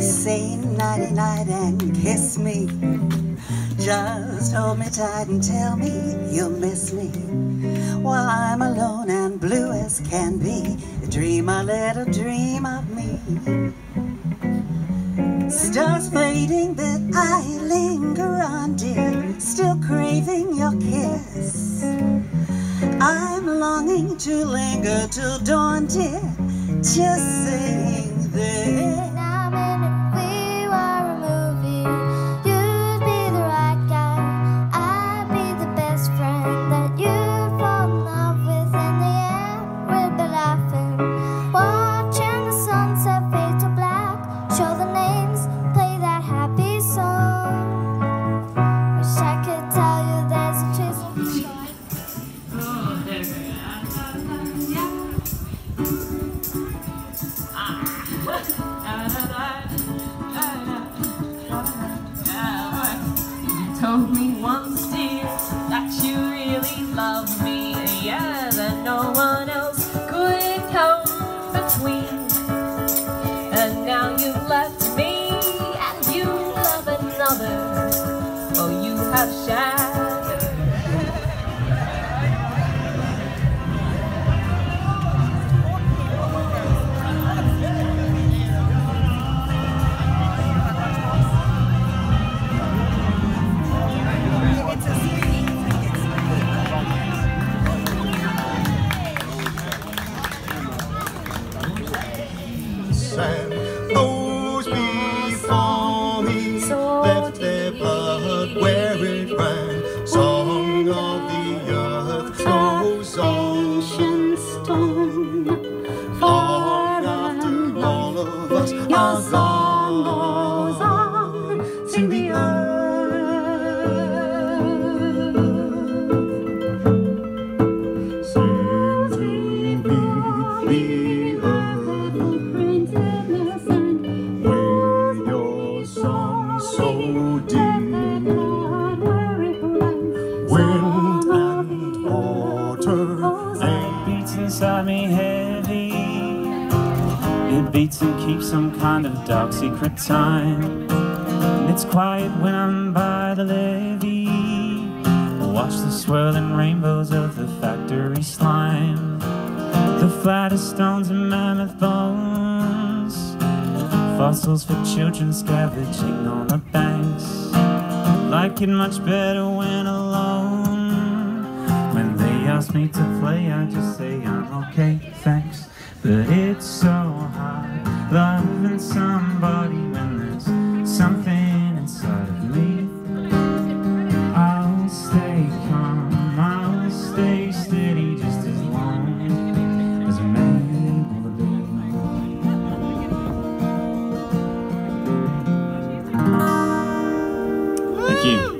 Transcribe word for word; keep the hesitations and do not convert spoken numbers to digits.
Say nighty night and kiss me. Just hold me tight and tell me you'll miss me while I'm alone and blue as can be. Dream a little dream of me. Stars fading, but I linger on, dear, still craving your kiss. I'm longing to linger till dawn, dear, just saying this. Told me once, dear, that you really love me, yeah, that no one else could come between. And now you've left me and you love another, oh, you have and those before me left their blood where it ran. Song of the earth goes on, long after all of us are gone. Sing the earth, sing to me, so deep, wind and water, it beats inside me heavy. It beats and keeps some kind of dark secret time. And it's quiet when I'm by the levee. Watch the swirling rainbows of the factory slime, the flattest stones and mammoth bones, fossils for children scavenging on the banks. Like it much better when alone. When they ask me to play, I just say I'm okay, thanks. But it's so hard loving somebody when there's something inside of me. I'll stay calm, I'll stay steady just as long as a man. Thank you.